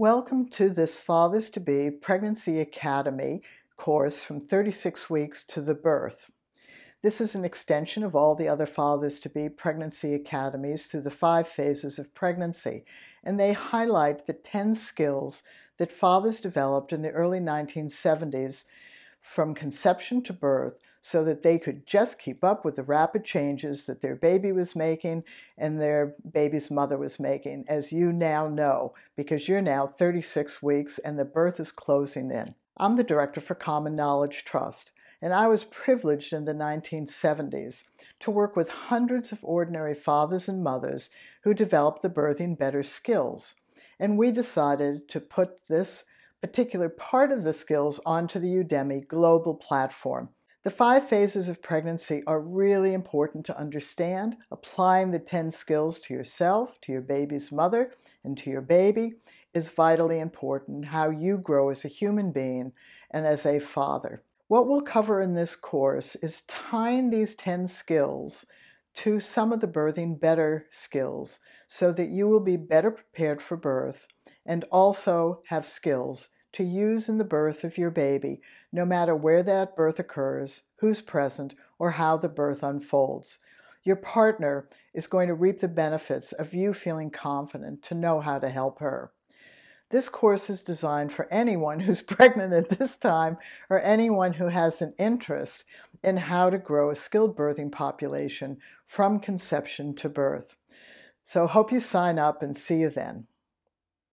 Welcome to this Fathers-to-Be Pregnancy Academy course from 36 weeks to the birth. This is an extension of all the other Fathers-to-Be Pregnancy Academies through the 5 phases of pregnancy, and they highlight the 10 skills that fathers developed in the early 1970s from conception to birth so that they could just keep up with the rapid changes that their baby was making and their baby's mother was making, as you now know, because you're now 36 weeks and the birth is closing in. I'm the director for Common Knowledge Trust, and I was privileged in the 1970s to work with hundreds of ordinary fathers and mothers who developed the Birthing Better skills. And we decided to put this particular part of the skills onto the Udemy global platform. The 5 phases of pregnancy are really important to understand. Applying the 10 skills to yourself, to your baby's mother, and to your baby is vitally important, how you grow as a human being and as a father. What we'll cover in this course is tying these 10 skills to some of the Birthing Better skills so that you will be better prepared for birth and also have skills to use in the birth of your baby, no matter where that birth occurs, who's present, or how the birth unfolds. Your partner is going to reap the benefits of you feeling confident to know how to help her. This course is designed for anyone who's pregnant at this time or anyone who has an interest in how to grow a skilled birthing population from conception to birth. So hope you sign up and see you then.